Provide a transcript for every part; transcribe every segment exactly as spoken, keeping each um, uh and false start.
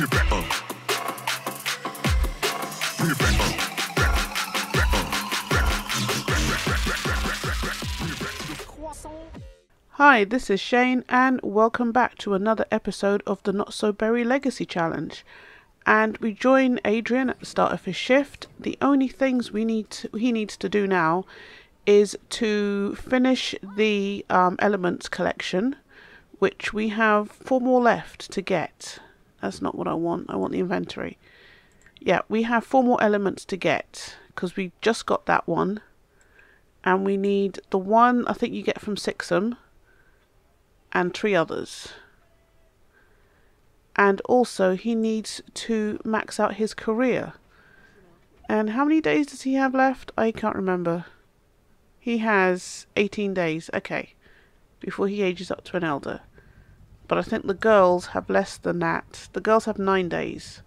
Bring it back up. Bring it back up. Hi, this is Shane and welcome back to another episode of the Not So Berry Legacy Challenge. And we join Adrian at the start of his shift. The only things we need to, he needs to do now is to finish the um, elements collection, which we have four more left to get. That's not what I want. I want the inventory. Yeah, we have four more elements to get because we just got that one. And we need the one I think you get from Sixam, and three others. And also he needs to max out his career. And how many days does he have left? I can't remember. He has eighteen days, okay, before he ages up to an elder. But I think the girls have less than that. The girls have nine days.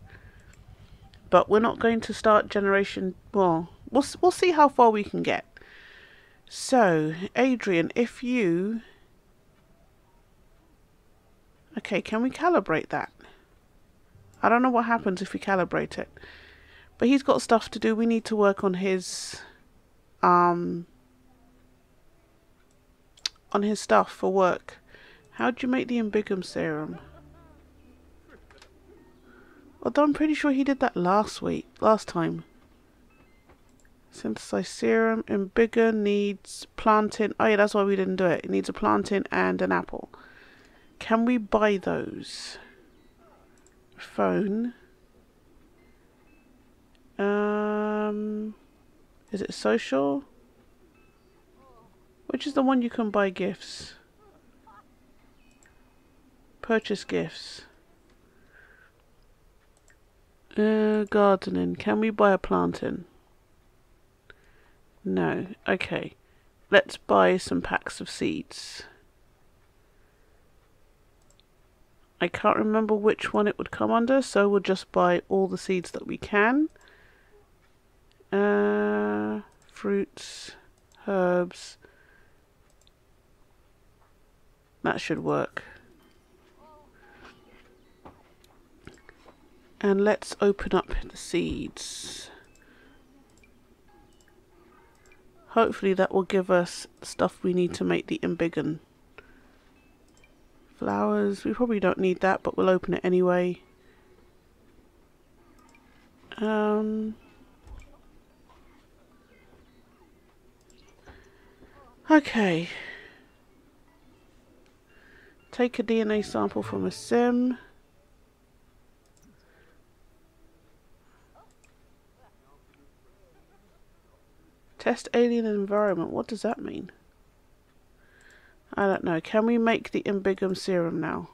But we're not going to start generation, well, we'll, we'll see how far we can get. So, Adrian, if you... Okay, can we calibrate that? I don't know what happens if we calibrate it. But he's got stuff to do. We need to work on his... Um... On his stuff for work. How do you make the Embiggen Serum? Although I'm pretty sure he did that last week. Last time. Synthesize serum. Embiggen needs plantain. Oh yeah, that's why we didn't do it. It needs a plantain and an apple. Can we buy those? Phone. Um, is it social? Which is the one you can buy gifts? Purchase gifts. Uh, gardening. Can we buy a plantain? No. Okay. Let's buy some packs of seeds. I can't remember which one it would come under, so we'll just buy all the seeds that we can. Uh, fruits, herbs. That should work. And let's open up the seeds. Hopefully that will give us stuff we need to make the Embiggen. Flowers, we probably don't need that, but we'll open it anyway. Um, okay. Take a D N A sample from a sim. Test alien environment. What does that mean? I don't know. Can we make the Embiggen Serum now?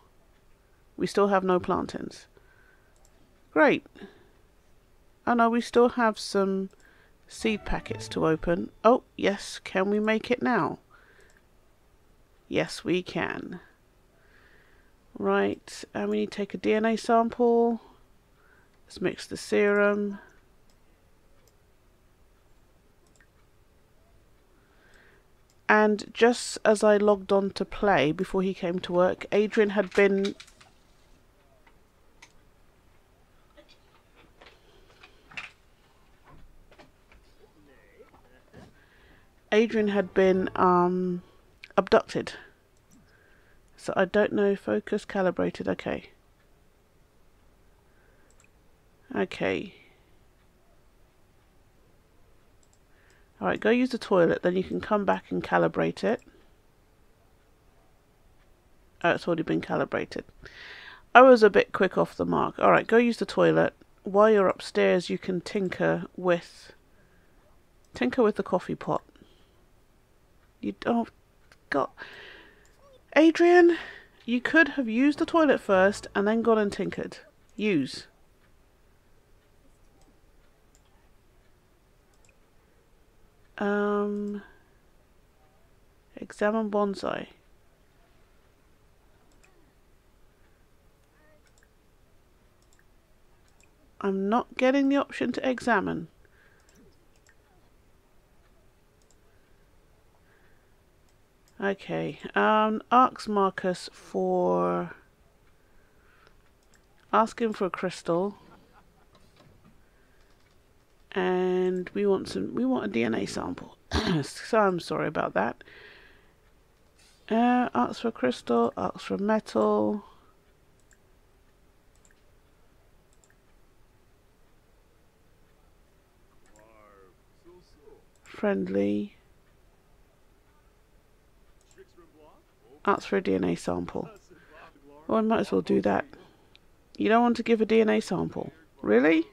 We still have no plantains. Great. Oh no, we still have some seed packets to open. Oh, yes. Can we make it now? Yes, we can. Right. And we need to take a D N A sample. Let's mix the serum. And just as I logged on to play before he came to work, Adrian had been... Adrian had been um, abducted. So I don't know, focus, calibrated, okay. Okay. Alright, go use the toilet, then you can come back and calibrate it. Oh, it's already been calibrated. I was a bit quick off the mark. Alright, go use the toilet. While you're upstairs, you can tinker with... Tinker with the coffee pot. You don't... God... Adrian, you could have used the toilet first and then gone and tinkered. Use. Um, examine bonsai. I'm not getting the option to examine. Okay, um, ask Marcus for Ask him for a crystal. And we want some we want a D N A sample. So I'm sorry about that. Uh ask for a crystal, ask for a metal. Friendly. Ask for a D N A sample. Well, I might as well do that. You don't want to give a D N A sample. Really?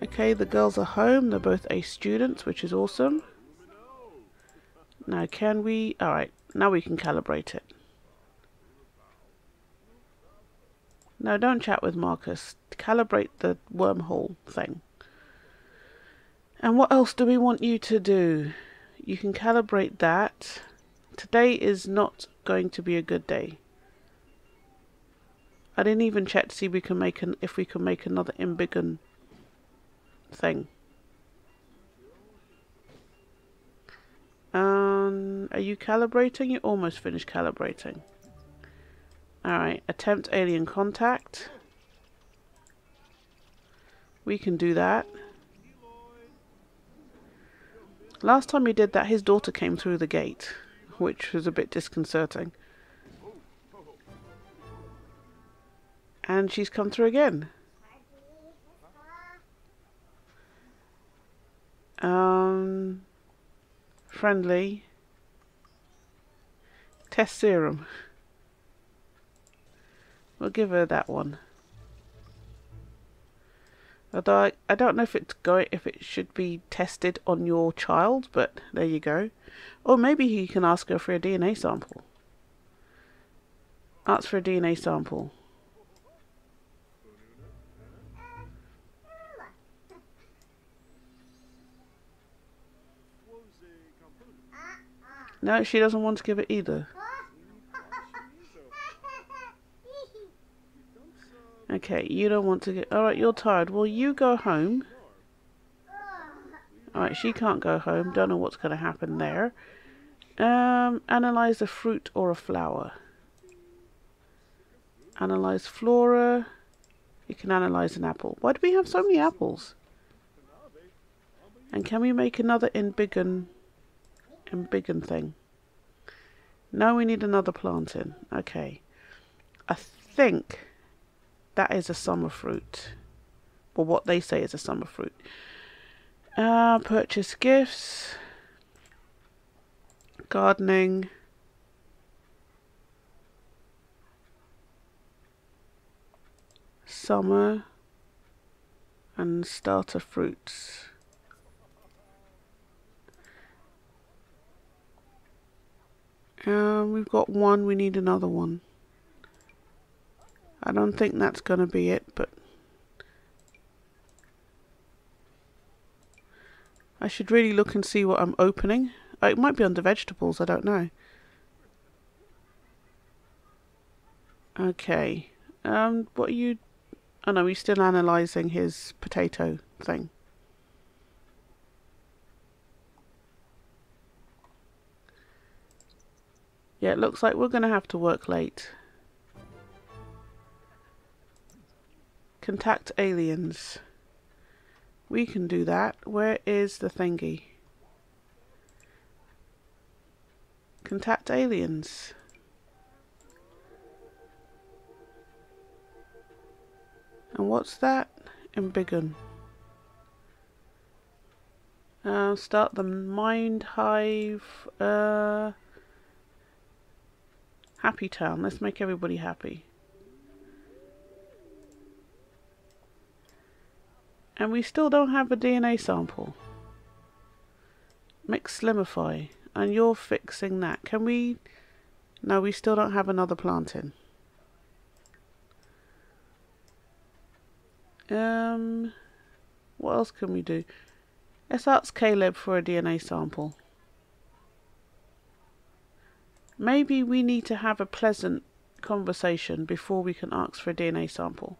Okay, the girls are home. They're both A students, which is awesome. Now can we... Alright, now we can calibrate it. No, don't chat with Marcus. Calibrate the wormhole thing. And what else do we want you to do? You can calibrate that. Today is not going to be a good day. I didn't even check to see we can make an, if we can make another Embiggen thing. Um, are you calibrating? You're almost finished calibrating. Alright, attempt alien contact. We can do that. Last time he did that, his daughter came through the gate, which was a bit disconcerting. And she's come through again. Um, friendly. Test serum. We'll give her that one. Although I, I don't know if it's going, if it should be tested on your child, but there you go. Or maybe you can ask her for a D N A sample. Ask for a D N A sample. No, she doesn't want to give it either. Okay, you don't want to get... Alright, you're tired. Well, you go home. Alright, she can't go home. Don't know what's going to happen there. Um, analyze a fruit or a flower. Analyze flora. You can analyze an apple. Why do we have so many apples? And can we make another Embiggen... Embiggen thing? No, we need another plant in. Okay. I think... that is a summer fruit, or what they say is a summer fruit. Uh, purchase gifts, gardening, summer, and starter fruits. Uh, we've got one, we need another one. I don't think that's going to be it, but I should really look and see what I'm opening. Oh, it might be under vegetables, I don't know. Okay, um, what are you... Oh no, he's still analysing his potato thing. Yeah, it looks like we're going to have to work late. Contact aliens. We can do that. Where is the thingy? Contact aliens. And what's that? Embiggen. Uh, start the mind hive. Uh, happy town. Let's make everybody happy. And we still don't have a D N A sample. Mix Slimify. And you're fixing that. Can we... No, we still don't have another plant in. Um, what else can we do? Let's ask Caleb for a D N A sample. Maybe we need to have a pleasant conversation before we can ask for a D N A sample.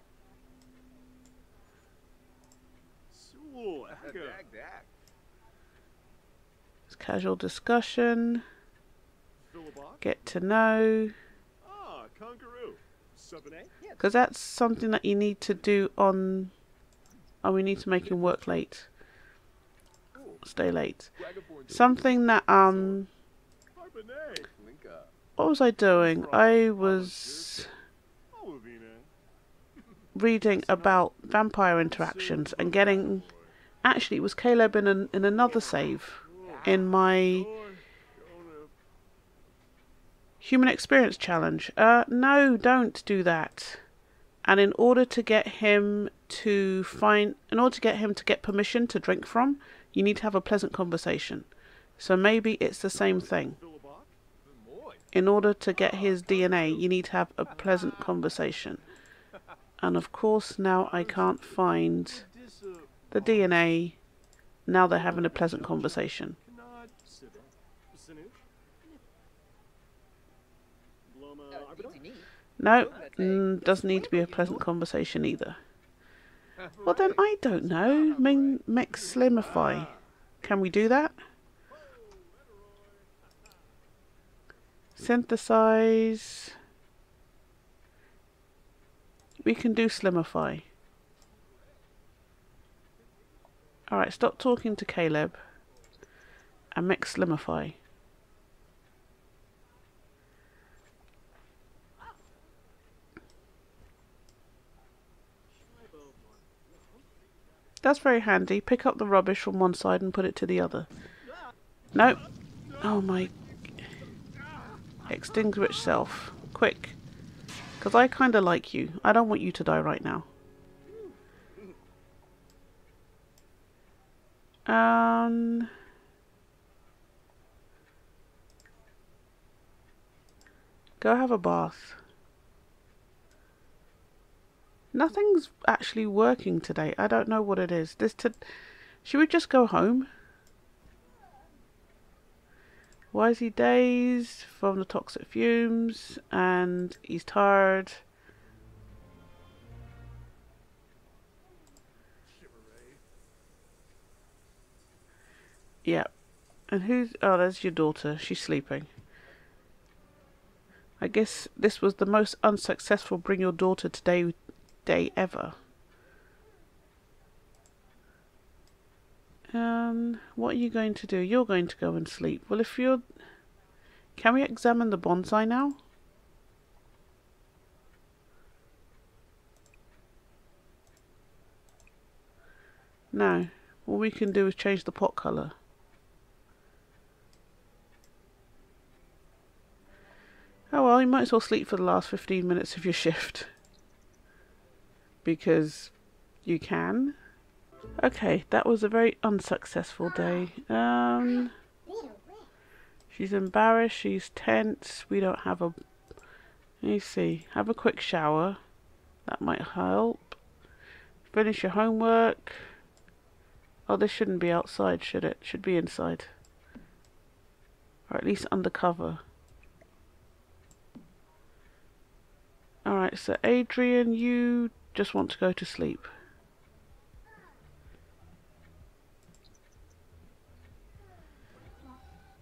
It's casual discussion. get to know. Because that's something that you need to do on... Oh, we need to make him work late. Stay late. Something that, um... what was I doing? I was reading about vampire interactions and getting... Actually, it was Caleb in, an, in another save in my Human Experience Challenge. Uh, no, don't do that. And in order to get him to find... In order to get him to get permission to drink from, you need to have a pleasant conversation. So maybe it's the same thing. In order to get his D N A, you need to have a pleasant conversation. And of course, now I can't find... the D N A. Now they're having a pleasant conversation. No, mm, doesn't need to be a pleasant conversation either. Well then, I don't know. Ming mix Slimify. Can we do that? Synthesize. We can do Slimify. Alright, stop talking to Caleb and mix Slimify. That's very handy. Pick up the rubbish from one side and put it to the other. Nope. Oh my... Extinguish self. Quick. Because I kind of like you. I don't want you to die right now. Um, go have a bath. Nothing's actually working today. I don't know what it is. This to should we just go home? Why is he dazed from the toxic fumes and he's tired? Yeah. And who's... Oh, there's your daughter. She's sleeping. I guess this was the most unsuccessful bring your daughter today day ever. Um, what are you going to do? You're going to go and sleep. Well, if you're... Can we examine the bonsai now? No. All we can do is change the pot colour. Oh well, you might as well sleep for the last fifteen minutes of your shift. Because you can. Okay, that was a very unsuccessful day. Um, she's embarrassed, she's tense, we don't have a... Let me see, have a quick shower. That might help. Finish your homework. Oh, this shouldn't be outside, should it? Should be inside. Or at least under cover. Alright, so Adrian, you just want to go to sleep.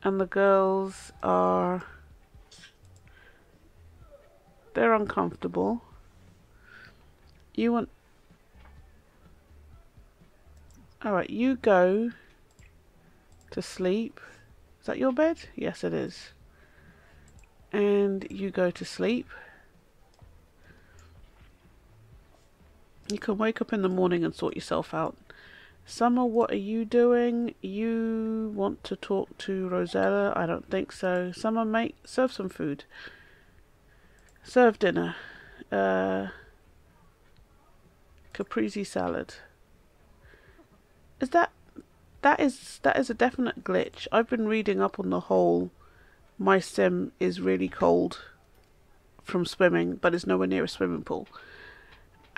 And the girls are... They're uncomfortable. You want... Alright, you go to sleep. Is that your bed? Yes, it is. And you go to sleep. You can wake up in the morning and sort yourself out. Summer, what are you doing? You want to talk to Rosella? I don't think so. Summer, mate, serve some food. Serve dinner. Uh, Caprese salad. Is that that is that is a definite glitch. I've been reading up on the whole my sim is really cold from swimming, but it's nowhere near a swimming pool.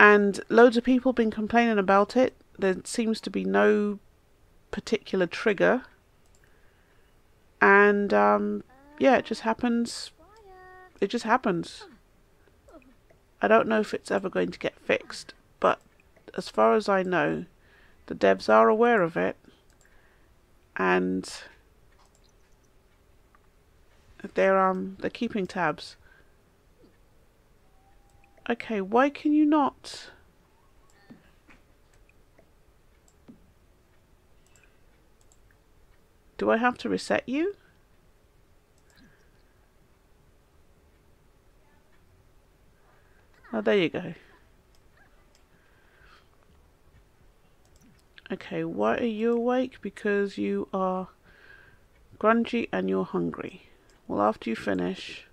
And loads of people have been complaining about it. There seems to be no particular trigger. And um yeah, it just happens. It just happens. I don't know if it's ever going to get fixed, but as far as I know, the devs are aware of it, and They're um they're keeping tabs. Okay, why can you not? Do I have to reset you? Oh, there you go. Okay, why are you awake? Because you are grungy and you're hungry. Well, after you finish,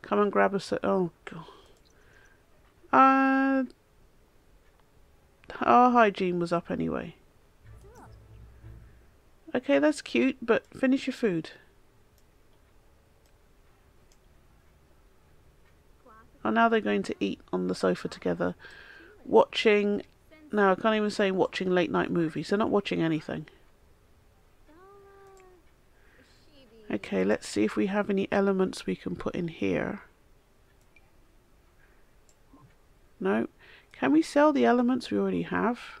come and grab a se- oh god. Uh, our hygiene was up anyway. Okay, that's cute, but finish your food. Oh, now they're going to eat on the sofa together, watching... No, I can't even say watching late night movies. They're not watching anything. Okay, let's see if we have any elements we can put in here. No. Can we sell the elements we already have?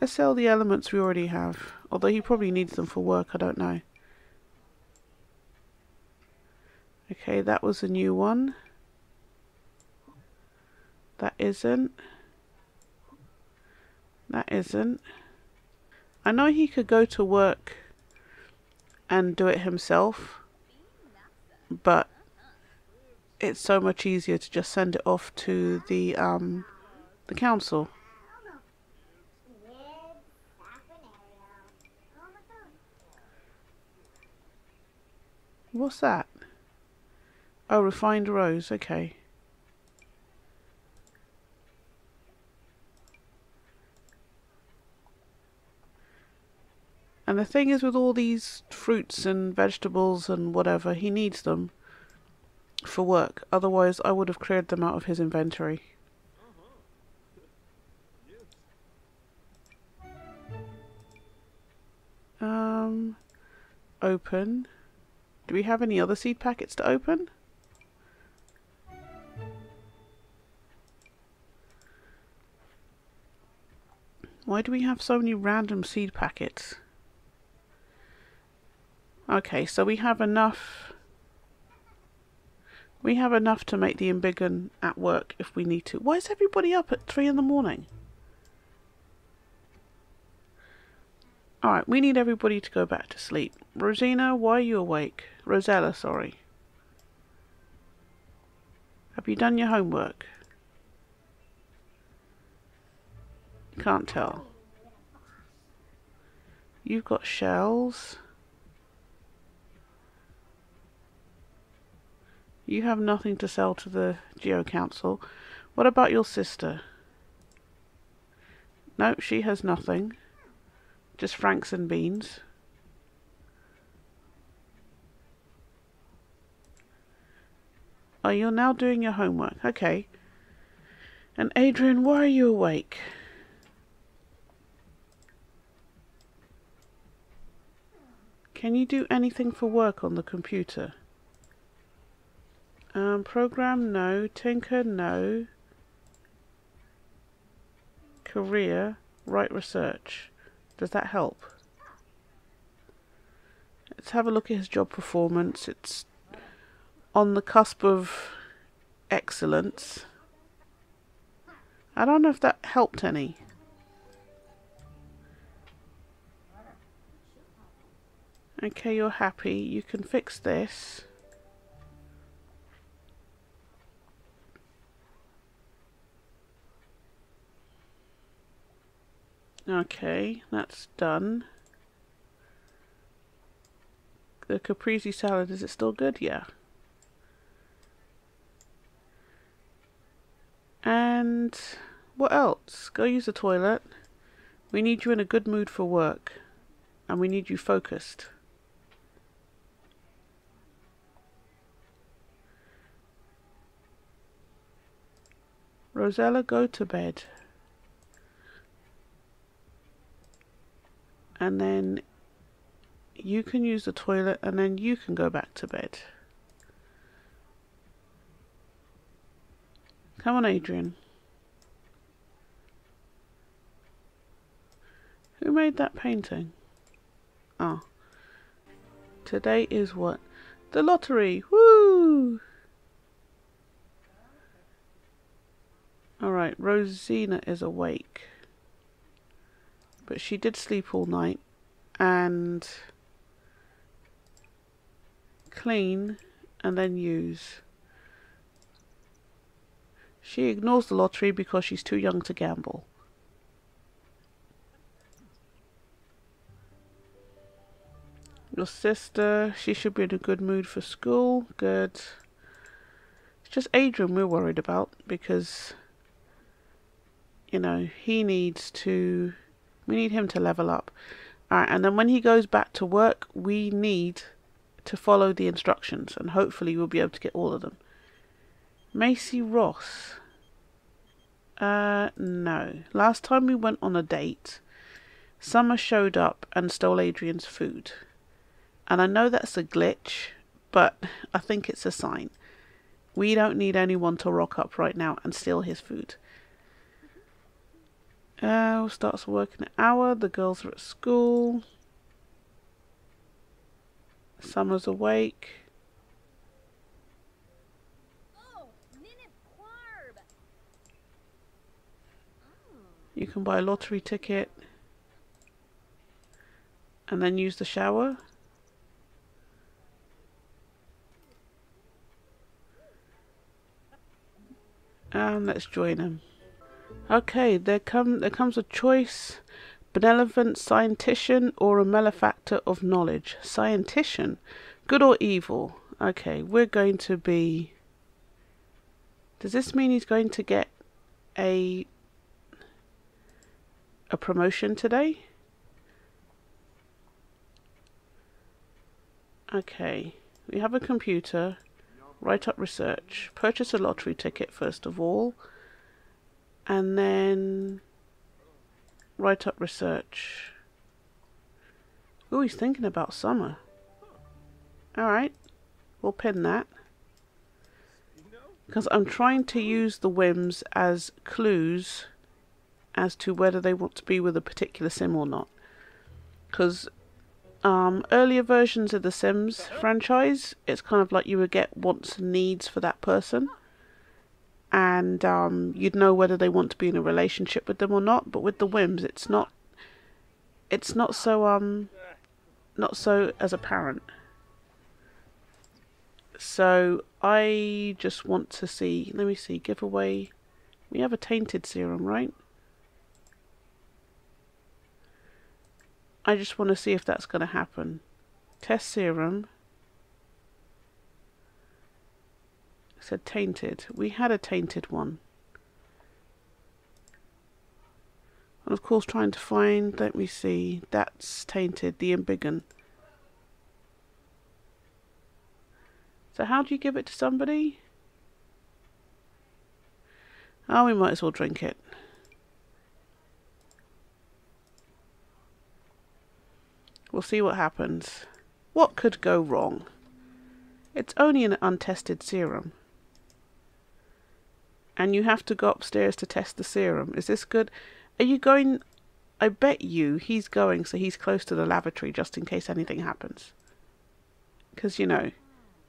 Let's sell the elements we already have. Although he probably needs them for work, I don't know. Okay, that was a new one. That isn't. That isn't. I know he could go to work and do it himself, but it's so much easier to just send it off to the um the council. What's that? Oh, refined rose, okay. And the thing is, with all these fruits and vegetables and whatever, he needs them for work. Otherwise, I would have cleared them out of his inventory. Um, open. Do we have any other seed packets to open? Why do we have so many random seed packets? Okay, so we have enough. We have enough to make the Embiggen at work if we need to. Why is everybody up at three in the morning? Alright, we need everybody to go back to sleep. Rosina, why are you awake? Rosella, sorry. Have you done your homework? Can't tell. You've got shells. You have nothing to sell to the Geo Council. What about your sister? No, she has nothing. Just franks and beans. Oh, you're now doing your homework. Okay. And Adrian, why are you awake? Can you do anything for work on the computer? Um, program, no. Tinker, no. Career, write research. Does that help? Let's have a look at his job performance. It's on the cusp of excellence. I don't know if that helped any. Okay, you're happy. You can fix this. Okay, that's done. The Caprese salad, is it still good? Yeah. And what else? Go use the toilet. We need you in a good mood for work. And we need you focused. Rosella, go to bed. And then you can use the toilet, and then you can go back to bed. Come on, Adrian. Who made that painting? Ah. Oh. Today is what? The lottery! Woo! Alright, Rosina is awake. But she did sleep all night. And clean and then use. She ignores the lottery because she's too young to gamble. Your sister, she should be in a good mood for school. Good. It's just Adrian we're worried about because, you know, he needs to... We need him to level up. Alright, and then when he goes back to work, we need to follow the instructions. And hopefully we'll be able to get all of them. Macy Ross. Uh, no. Last time we went on a date, Summer showed up and stole Adrian's food. And I know that's a glitch, but I think it's a sign. We don't need anyone to rock up right now and steal his food. Uh, starts work in an hour. The girls are at school. Summer's awake. You can buy a lottery ticket. And then use the shower. And let's join them. Okay, there come there comes a choice. Benevolent scientician or a malefactor of knowledge. Scientician? Good or evil? Okay, we're going to be... Does this mean he's going to get a... a promotion today? Okay, we have a computer. Write up research. Purchase a lottery ticket first of all. And then write up research. Oh, he's thinking about Summer. Alright, we'll pin that. Because I'm trying to use the whims as clues as to whether they want to be with a particular sim or not. Because Um, earlier versions of the Sims franchise, it's kind of like you would get wants and needs for that person. And um, you'd know whether they want to be in a relationship with them or not. But with the whims, it's not, it's not so, um, not so as apparent. So I just want to see, let me see, giveaway. We have a tainted serum, right? I just want to see if that's going to happen. Test serum. It said tainted. We had a tainted one. And of course trying to find, let me see, that's tainted, the Embiggen. So how do you give it to somebody? Oh, we might as well drink it. We'll see what happens. What could go wrong? It's only an untested serum. And you have to go upstairs to test the serum. Is this good? Are you going? I bet you he's going, so he's close to the lavatory just in case anything happens. Because, you know,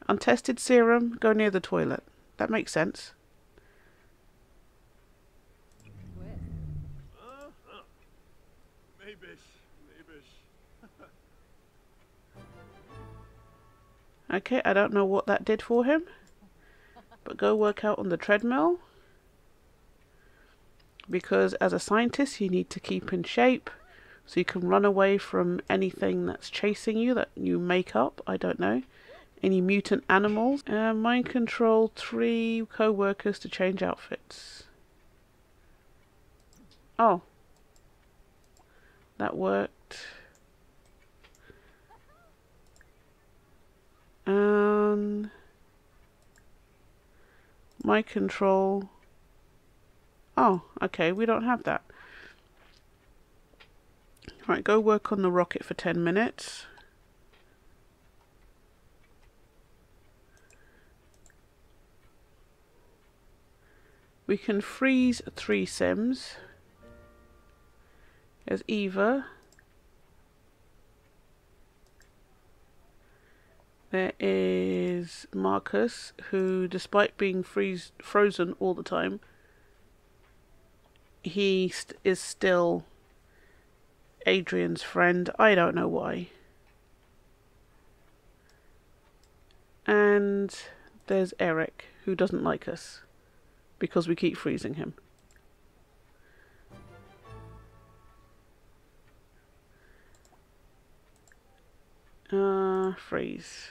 untested serum, go near the toilet. That makes sense. Okay, I don't know what that did for him, but go work out on the treadmill because as a scientist you need to keep in shape so you can run away from anything that's chasing you that you make up, I don't know, any mutant animals. Uh, mind control three co-workers to change outfits. Oh, that worked. Um, my control. Oh, okay, we don't have that. Alright, go work on the rocket for ten minutes. We can freeze three sims. There's Eva, There is Marcus, who, despite being freeze frozen all the time, he st is still Adrian's friend. I don't know why. And there's Eric, who doesn't like us because we keep freezing him. Uh, freeze.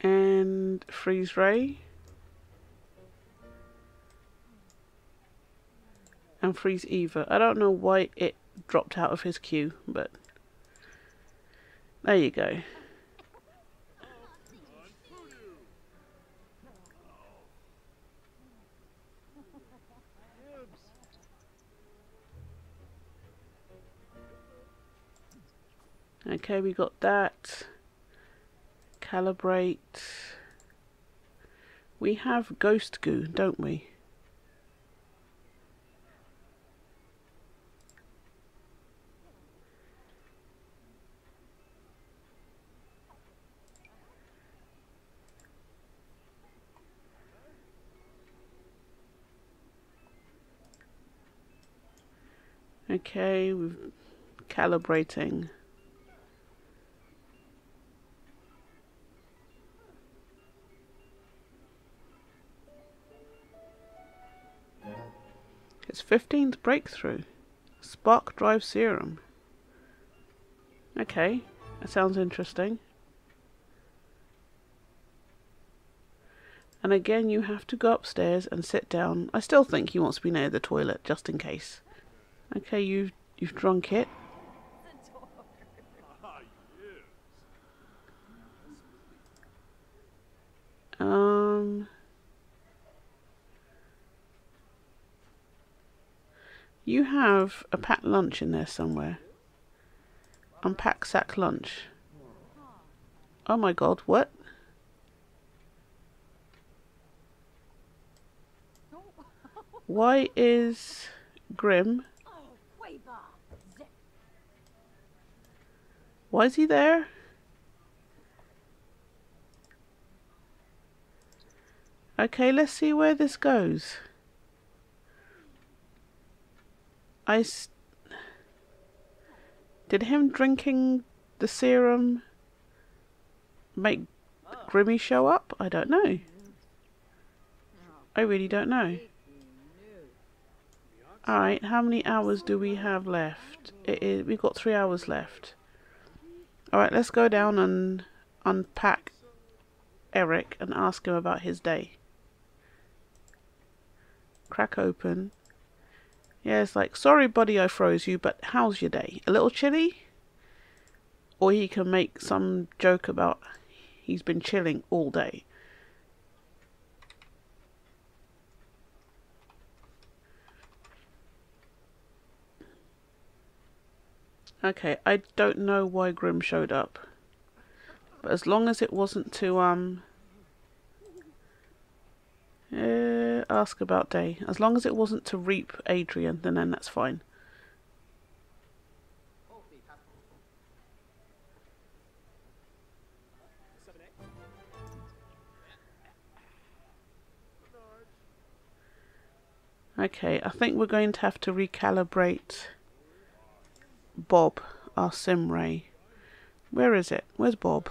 And freeze ray. And freeze Eva. I don't know why it dropped out of his queue, but there you go. Okay, we got that. Calibrate. We have ghost goo, don't we? Okay, we're calibrating. It's fifteenth breakthrough. Spark Drive Serum. Okay, that sounds interesting. And again, you have to go upstairs and sit down. I still think he wants to be near the toilet, just in case. Okay, you've, you've drunk it. Um, you have a packed lunch in there somewhere. Unpack sack lunch. Oh my god, what? Why is Grimm... Why is he there? Okay, let's see where this goes. I s did him drinking the serum make Grimmy show up? I don't know. I really don't know. Alright, how many hours do we have left? It is, we've got three hours left. Alright, let's go down and unpack Eric and ask him about his day. Crack open. Yeah, it's like, sorry buddy I froze you, but how's your day? A little chilly? Or he can make some joke about he's been chilling all day. Okay, I don't know why Grimm showed up, but as long as it wasn't to um uh, ask about day, as long as it wasn't to reap Adrian, then then that's fine. Okay, I think we're going to have to recalibrate Bob, our sim ray. Where is it? Where's Bob?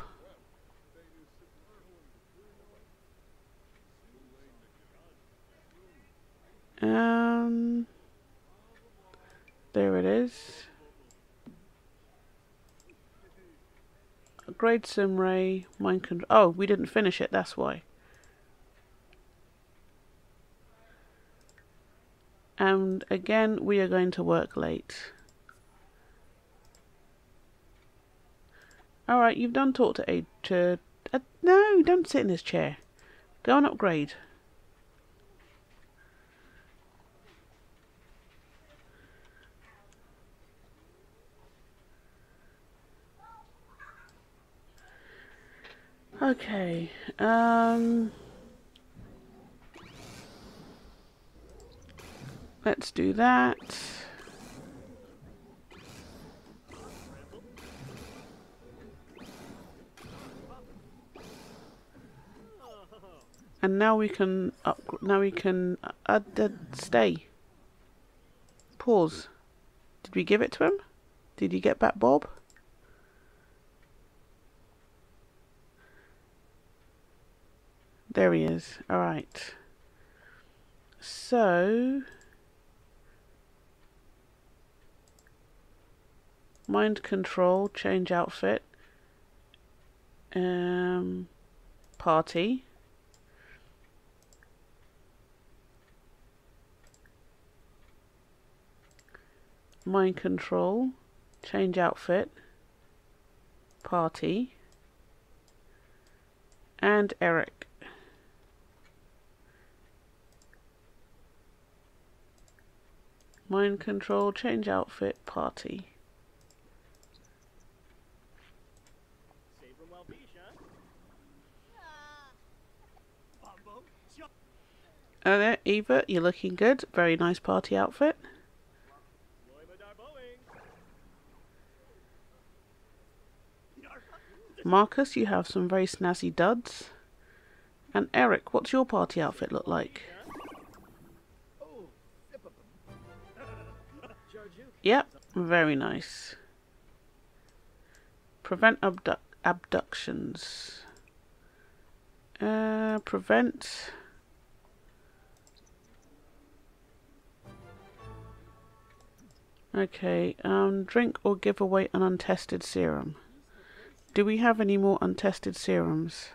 Um, there it is. Grade sim ray, mind control. Oh, we didn't finish it, that's why. And again, we are going to work late. Alright, you've done talk to Aid to... Uh, no, don't sit in this chair. Go and upgrade. Okay, um... let's do that. And now we can up. Now we can uh, uh, stay. Pause. Did we give it to him? Did he get back Bob? There he is. All right. So mind control. Change outfit. Um, party. Mind control, change outfit, party, and Eric. Mind control, change outfit, party. Oh, there, Eva, you're looking good. Very nice party outfit. Marcus, you have some very snazzy duds. And Eric, what's your party outfit look like? Yep, very nice. Prevent abdu- abductions. Uh, prevent... Okay, um, drink or give away an untested serum. Do we have any more untested serums?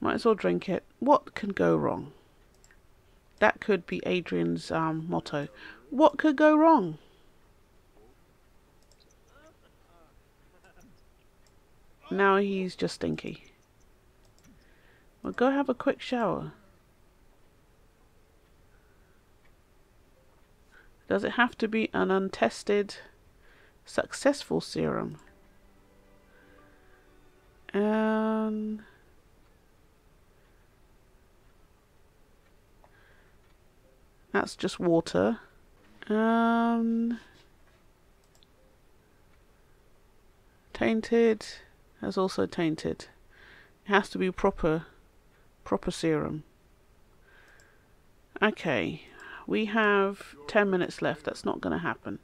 Might as well drink it. What can go wrong? That could be Adrian's um, motto. What could go wrong? Now he's just stinky. Well, go have a quick shower. Does it have to be an untested, successful serum? Um, that's just water. Um, tainted. That's also tainted. It has to be proper, proper serum. Okay. We have ten minutes left. That's not going to happen.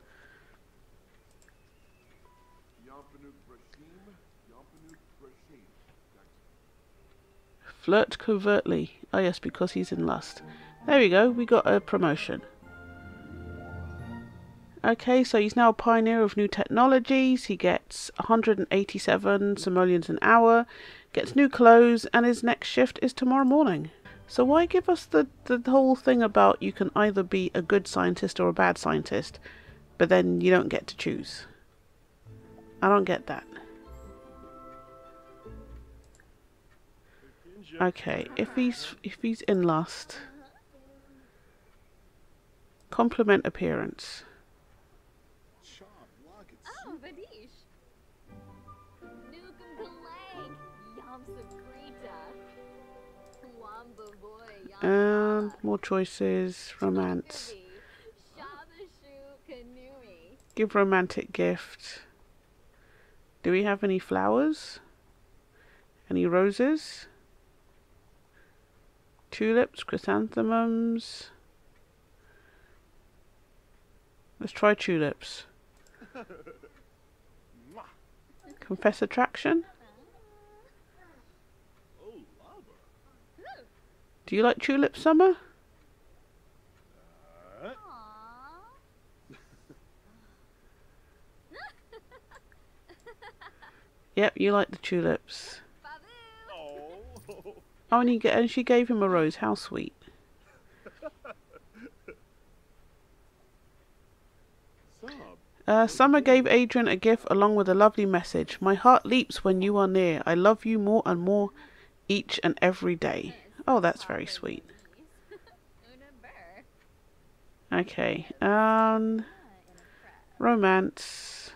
Flirt covertly. Oh yes, because he's in lust. There we go. We got a promotion. Okay, so he's now a pioneer of new technologies. He gets one hundred eighty-seven simoleons an hour, gets new clothes, and his next shift is tomorrow morning. So why give us the, the whole thing about you can either be a good scientist or a bad scientist, but then you don't get to choose? I don't get that. Okay, if he's if he's in lust, compliment appearance. And more choices. Romance. Give romantic gift. Do we have any flowers? Any roses? Tulips, chrysanthemums. Let's try tulips. Confess attraction. Do you like tulips, Summer? Yep, you like the tulips. Oh, and, he g and she gave him a rose. How sweet. Uh, Summer gave Adrian a gift along with a lovely message. My heart leaps when you are near. I love you more and more each and every day. Oh, that's very sweet. Okay. Um, Romance.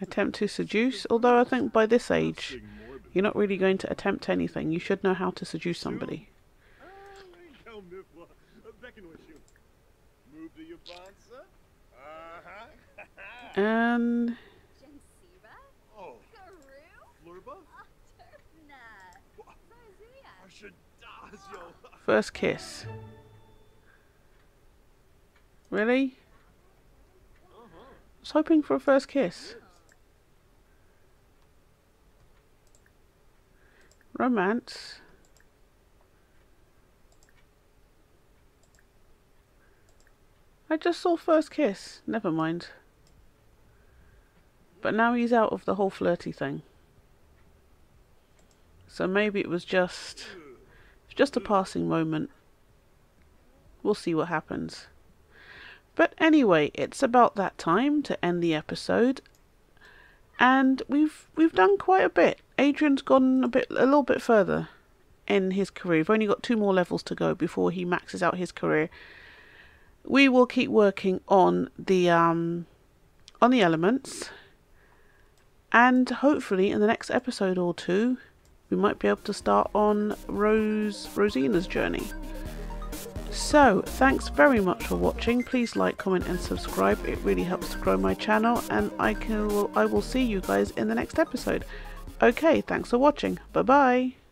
Attempt to seduce, although I think by this age you're not really going to attempt anything. You should know how to seduce somebody. And first kiss. Really? I was hoping for a first kiss. Romance. I just saw first kiss. Never mind. But now he's out of the whole flirty thing. So maybe it was just... just a passing moment. We'll see what happens. But anyway, it's about that time to end the episode, and we've we've done quite a bit. Adrian's gone a bit, a little bit further in his career. We've only got two more levels to go before he maxes out his career. We will keep working on the um on the elements, and hopefully in the next episode or two, we might be able to start on Rose Rosina's journey. So, thanks very much for watching. Please like, comment and subscribe. It really helps to grow my channel, and I can I will see you guys in the next episode. Okay, thanks for watching. Bye-bye.